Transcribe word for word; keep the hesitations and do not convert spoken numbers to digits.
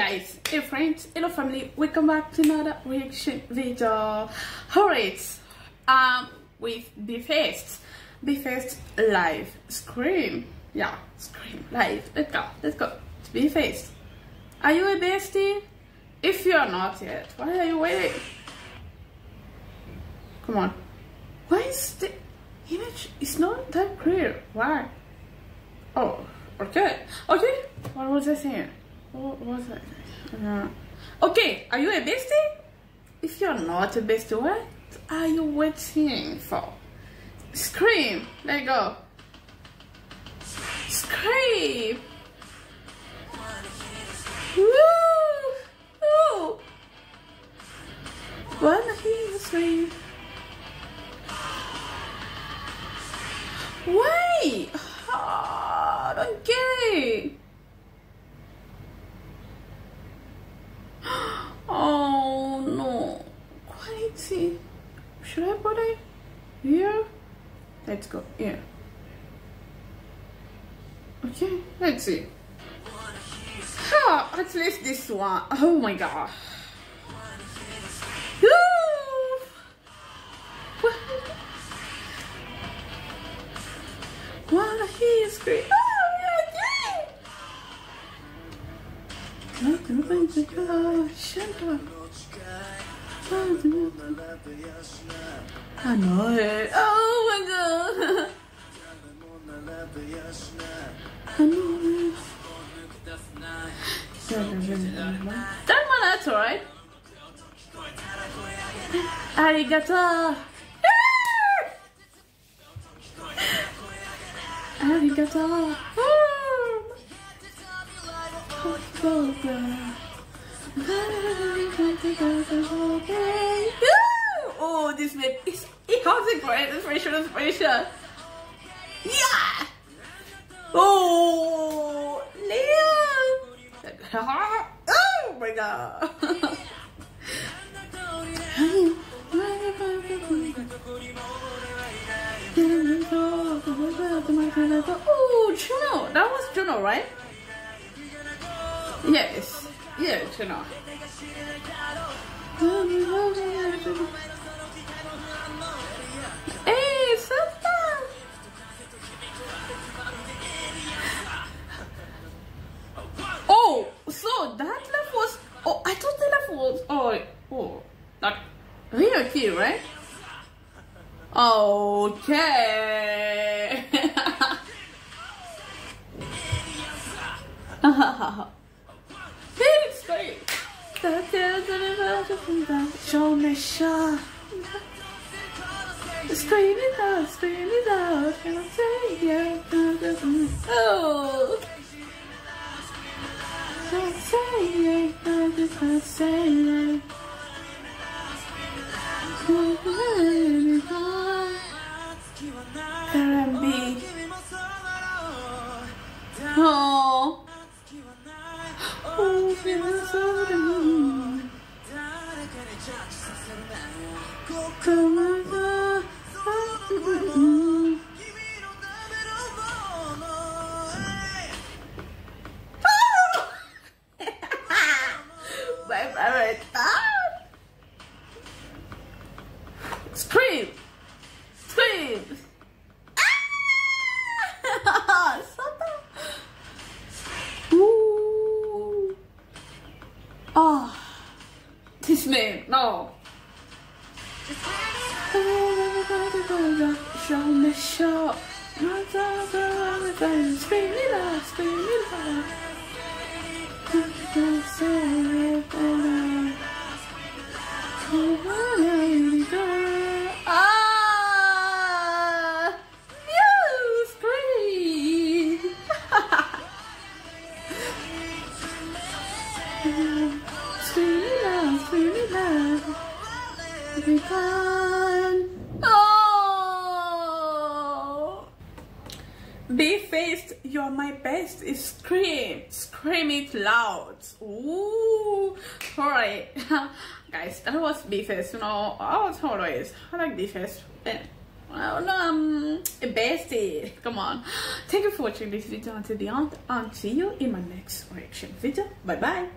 Guys, hey friends, hello family, welcome back to another reaction video. Alright, um with BE:FIRST BE:FIRST live scream. Yeah, scream live. Let's go, let's go. It's BE:FIRST. Are you a bestie? If you are not yet, why are you waiting? Come on. Why is the image it's not that clear? Why? Oh, okay. Okay, what was I saying? What was that? Uh, okay, are you a bestie? If you're not a bestie, what are you waiting for? Scream! Let it go. Scream! Woo! Woo! Wanna hear you scream? Why? Oh, don't get it. See, should I put it here? Let's go here. Okay, let's see. Ah, at least this one. Oh my god. Wanna hear you scream? Oh yeah, yeah. I know it. Oh my god. I know it. That one, that's alright. Arigato. Arigato. Oh. Oh, this man is he has a great inspiration inspiration. Yeah. Oh, Liam. Oh my god. Oh, Juno. That was Juno, right? Yes. Yeah, it's enough. Hey, Santa! Oh, so that laugh was. Oh, I thought the laugh was. Oh, oh, not real key, right? Okay. Show me, show. Scream it out, scream it out. Can I take you? Oh. Can't say it, can't say it. R and B. Oh. Oh, feeling so good. Come on, mm-hmm. Oh! My favorite song. Scream! Scream! Ah! Ooh. Oh, this man, no. Show me, show. Scream it out, scream it out. Ah, you scream. Scream it out, scream it out. Every time. BE:FIRST, you're my best. Is scream, scream it loud. Ooh, alright, guys, that was BE:FIRST. You know, I was always I like BE:FIRST. Well, um, a bestie. Come on. Thank you for watching this video until the end. And see you in my next reaction video. Bye bye.